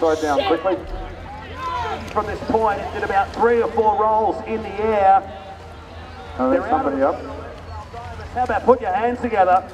side down quickly. From this point, it did about 3 or 4 rolls in the air. Oh, there's somebody up. How about put your hands together?